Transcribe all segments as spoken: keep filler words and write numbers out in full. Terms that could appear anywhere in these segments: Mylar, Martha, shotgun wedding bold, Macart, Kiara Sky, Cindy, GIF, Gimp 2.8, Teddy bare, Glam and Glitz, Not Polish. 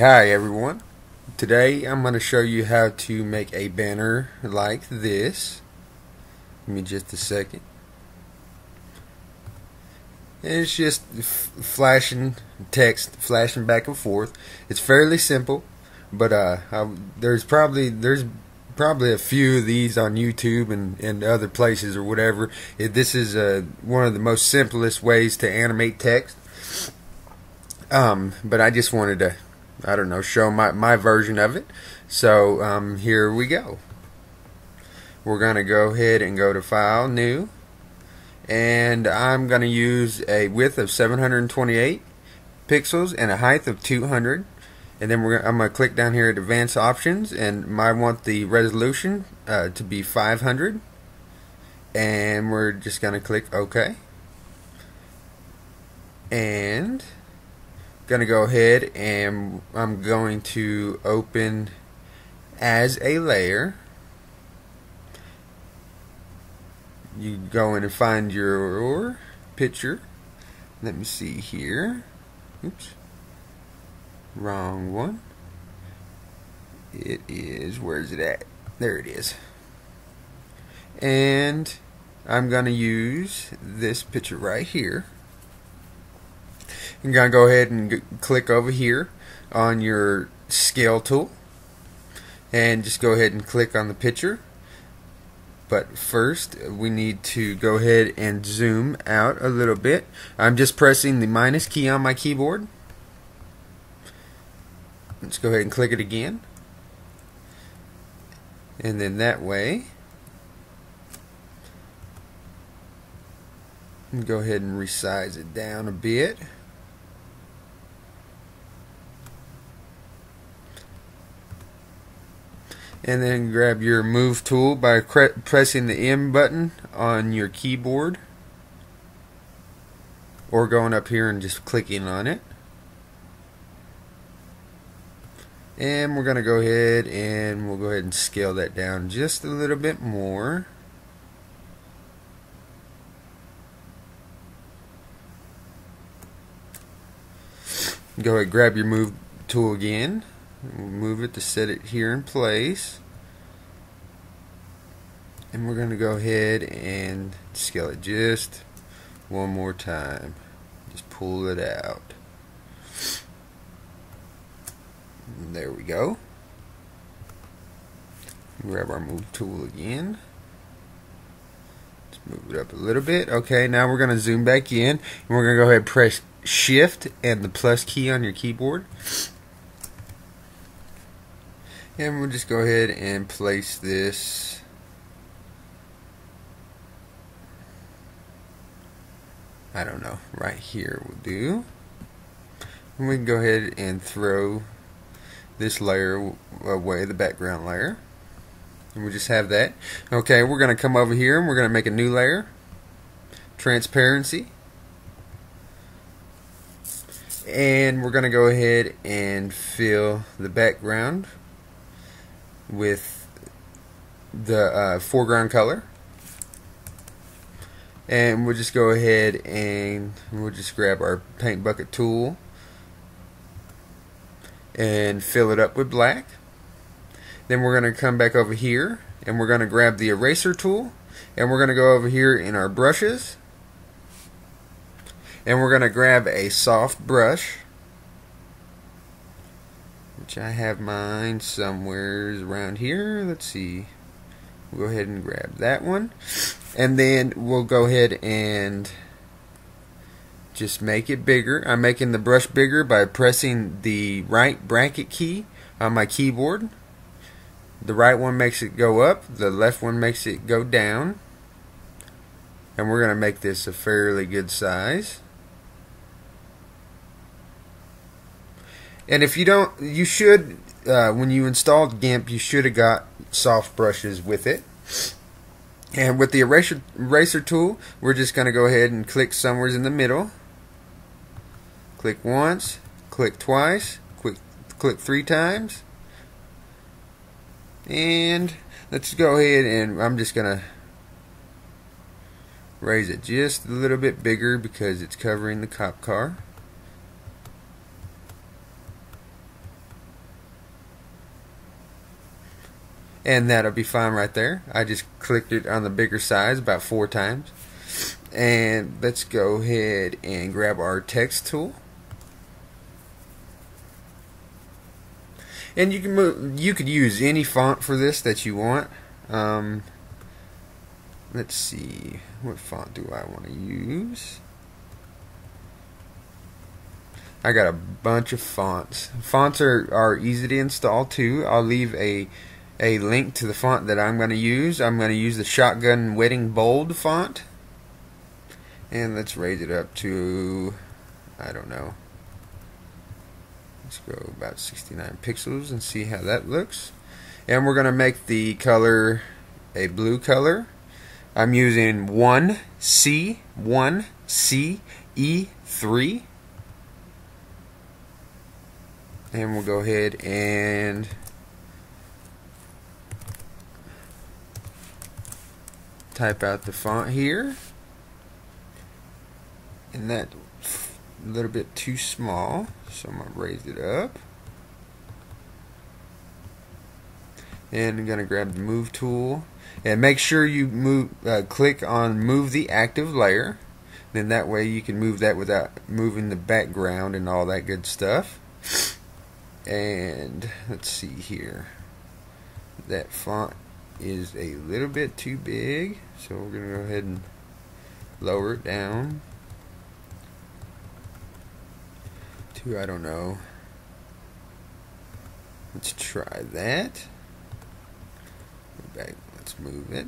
Hi everyone, today I'm going to show you how to make a banner like this. Give me just a second. And it's just f flashing text, flashing back and forth. It's fairly simple, but uh, I, there's probably there's probably a few of these on YouTube and, and other places or whatever. It, this is uh, one of the most simplest ways to animate text. Um, but I just wanted to, I don't know, show my, my version of it. So um, here we go. We're going to go ahead and go to File, New. And I'm going to use a width of seven hundred twenty-eight pixels and a height of two hundred. And then we're, I'm going to click down here at Advanced Options. And I want the resolution uh, to be five hundred. And we're just going to click OK. And gonna go ahead and I'm going to open as a layer. You go in and find your picture. Let me see here. Oops, wrong one. It is, where's it at? There it is. And I'm gonna use this picture right here. You're going to go ahead and g click over here on your scale tool and just go ahead and click on the picture. But first we need to go ahead and zoom out a little bit. I'm just pressing the minus key on my keyboard. Let's go ahead and click it again, and then that way go ahead and resize it down a bit. And then grab your move tool by pressing the M button on your keyboard, or going up here and just clicking on it. And we're going to go ahead and we'll go ahead and scale that down just a little bit more. Go ahead, grab your move tool again. We'll move it to set it here in place, and we're going to go ahead and scale it just one more time. Just pull it out. And there we go. Grab our move tool again. Let's move it up a little bit. Okay, now we're going to zoom back in, and we're going to go ahead and press Shift and the plus key on your keyboard. And we'll just go ahead and place this I don't know, right here will do. And we can go ahead and throw this layer away, the background layer. And we'll just have that. Okay, we're going to come over here and we're going to make a new layer. Transparency. And we're going to go ahead and fill the background with the uh, foreground color, and we'll just go ahead and we'll just grab our paint bucket tool and fill it up with black. Then we're going to come back over here and we're going to grab the eraser tool, and we're going to go over here in our brushes, and we're going to grab a soft brush. I have mine somewhere around here. Let's see. We'll go ahead and grab that one, and then we'll go ahead and just make it bigger. I'm making the brush bigger by pressing the right bracket key on my keyboard. The right one makes it go up, the left one makes it go down, and we're going to make this a fairly good size. And if you don't, you should, uh, when you installed GIMP, you should have got soft brushes with it. And with the eraser, eraser tool, we're just going to go ahead and click somewhere in the middle. Click once, click twice, click, click three times. And let's go ahead and I'm just going to raise it just a little bit bigger because it's covering the cop car. and that'll be fine right there. I just clicked it on the bigger size about four times. And let's go ahead and grab our text tool. And you can move, you could use any font for this that you want. Um, let's see, what font do I want to use? I got a bunch of fonts. Fonts are, are easy to install too. I'll leave a a link to the font that I'm going to use. I'm going to use the Shotgun Wedding Bold font. And let's raise it up to, I don't know, let's go about sixty-nine pixels and see how that looks. And we're going to make the color a blue color. I'm using one C one C E three. And we'll go ahead and type out the font here. And that's a little bit too small, so I'm going to raise it up. And I'm going to grab the Move tool. And make sure you move, uh, click on Move the Active Layer. Then that way you can move that without moving the background and all that good stuff. And let's see here, that font is a little bit too big, so we're gonna go ahead and lower it down to, I don't know, let's try that. Go back, let's move it.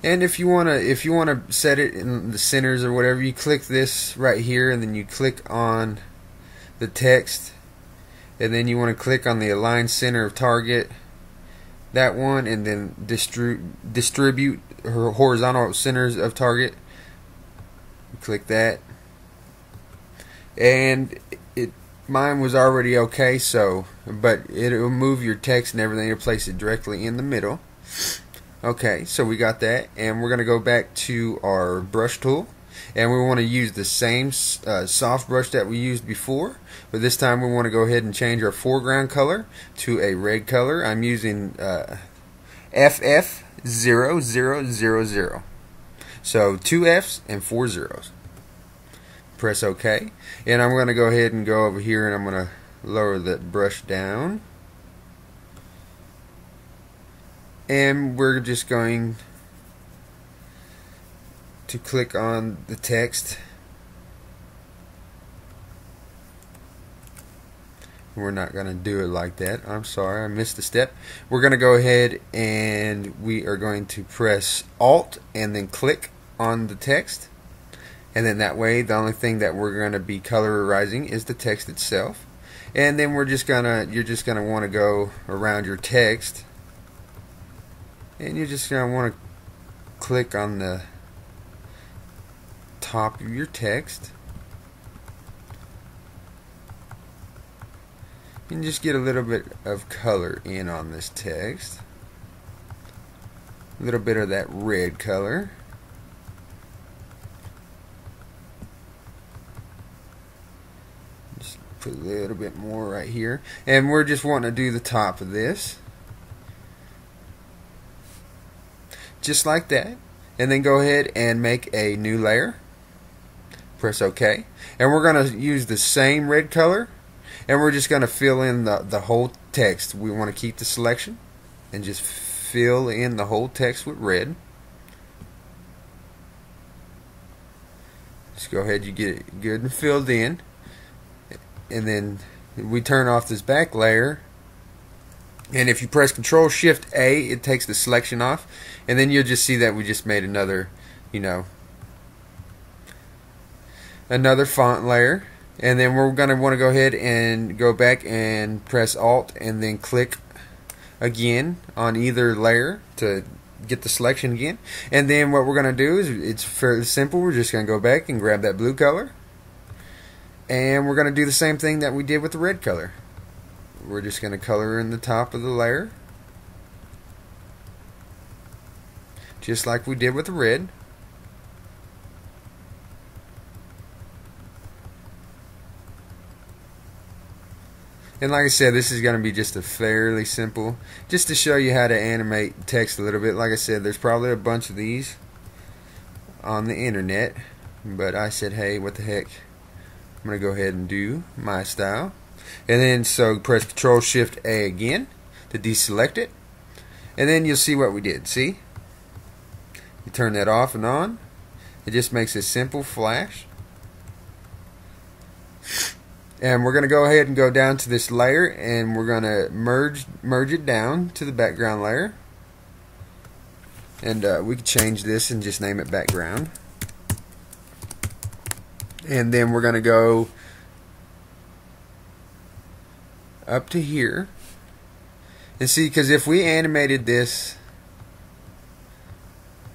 And if you wanna, if you wanna set it in the centers or whatever, you click this right here, and then you click on the text, and then you wanna click on the align center of target, that one, and then distri distribute horizontal centers of target. Click that, and it mine was already okay. So, but it'll move your text and everything. It'll place it directly in the middle. Okay, so we got that, and we're going to go back to our brush tool, and we want to use the same uh, soft brush that we used before, but this time we want to go ahead and change our foreground color to a red color. I'm using uh, F F zero zero zero zero, so two F's and four zeros. Press OK, and I'm going to go ahead and go over here, and I'm going to lower that brush down. And we're just going to click on the text. We're not going to do it like that. I'm sorry, I missed a step. We're going to go ahead and we are going to press Alt and then click on the text. And then that way, the only thing that we're going to be colorizing is the text itself. And then we're just going to, you're just going to want to go around your text. And you're just going to want to click on the top of your text. And just get a little bit of color in on this text. A little bit of that red color. Just put a little bit more right here. And we're just wanting to do the top of this. Just like that, and then go ahead and make a new layer. Press OK, and we're going to use the same red color, and we're just going to fill in the, the whole text. We want to keep the selection and just fill in the whole text with red. Just go ahead, you get it good and filled in, and then we turn off this back layer. And if you press Control Shift A, it takes the selection off, and then you'll just see that we just made another, you know, another font layer. And then we're going to want to go ahead and go back and press Alt and then click again on either layer to get the selection again. And then what we're going to do is, it's fairly simple, we're just going to go back and grab that blue color, and we're going to do the same thing that we did with the red color. We're just going to color in the top of the layer, just like we did with the red. And like I said, this is going to be just a fairly simple, just to show you how to animate text a little bit. Like I said, there's probably a bunch of these on the internet, but I said, hey, what the heck, I'm going to go ahead and do my style. And then so press Control Shift A again to deselect it, and then you'll see what we did. See, you turn that off and on, it just makes a simple flash. And we're going to go ahead and go down to this layer, and we're going to merge merge it down to the background layer. And uh, we can change this and just name it background. And then we're going to go up to here. And see, because if we animated this,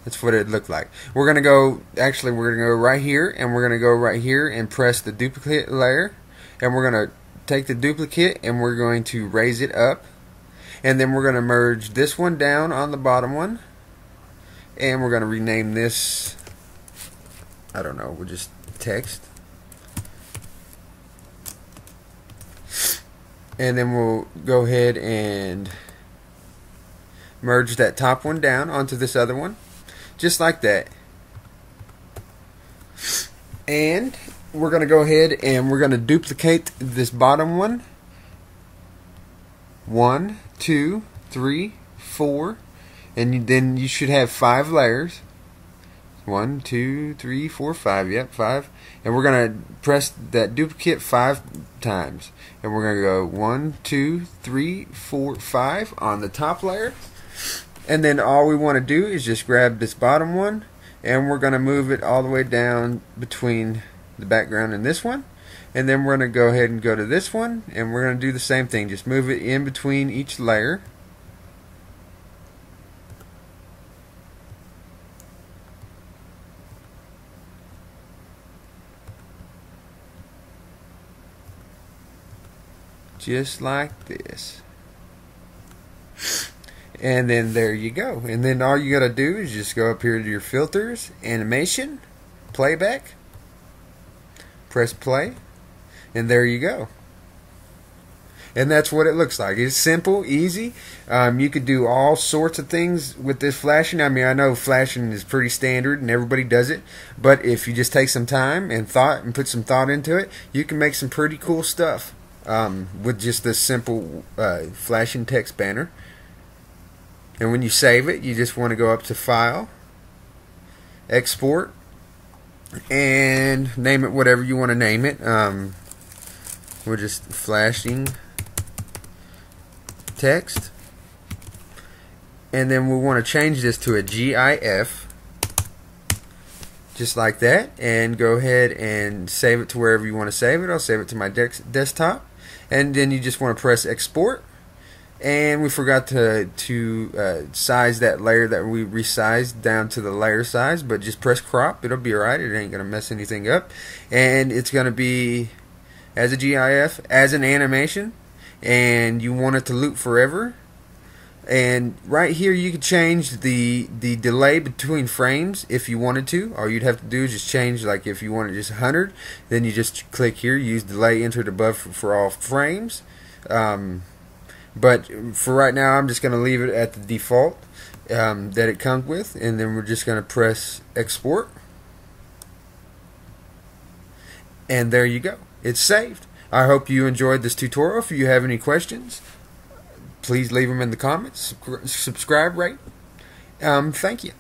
that's what it looked like. We're going to go, actually, we're going to go right here, and we're going to go right here and press the duplicate layer. And we're going to take the duplicate and we're going to raise it up. And then we're going to merge this one down on the bottom one. And we're going to rename this, I don't know, we'll just text. And then we'll go ahead and merge that top one down onto this other one. Just like that. And we're going to go ahead and we're going to duplicate this bottom one. One, two, three, four. And you, then you should have five layers. One, two, three, four, five. Yep, five. And we're going to press that duplicate five times. And we're going to go one, two, three, four, five on the top layer. And then all we want to do is just grab this bottom one. And we're going to move it all the way down between the background in this one. And then we're going to go ahead and go to this one, and we're going to do the same thing, just move it in between each layer. Just like this. And then there you go. And then all you got to do is just go up here to your filters, animation, playback, press play, and there you go. And that's what it looks like. It's simple, easy. Um, you could do all sorts of things with this flashing. I mean, I know flashing is pretty standard and everybody does it, but if you just take some time and thought and put some thought into it, you can make some pretty cool stuff um, with just this simple uh, flashing text banner. And when you save it, you just want to go up to File, Export, and name it whatever you want to name it. Um, we're just flashing text, and then we want to change this to a GIF, just like that, and go ahead and save it to wherever you want to save it. I'll save it to my desktop, and then you just want to press export. And we forgot to, to uh, size that layer that we resized down to the layer size, but just press crop. It'll be alright. It ain't going to mess anything up. And it's going to be as a GIF, as an animation, and you want it to loop forever. And right here you can change the, the delay between frames if you wanted to. All you'd have to do is just change, like if you wanted just one hundred, then you just click here, use delay entered above for, for all frames. Um, But for right now, I'm just going to leave it at the default um, that it comes with. And then we're just going to press export. And there you go. It's saved. I hope you enjoyed this tutorial. If you have any questions, please leave them in the comments. Subscribe, rate. Um, thank you.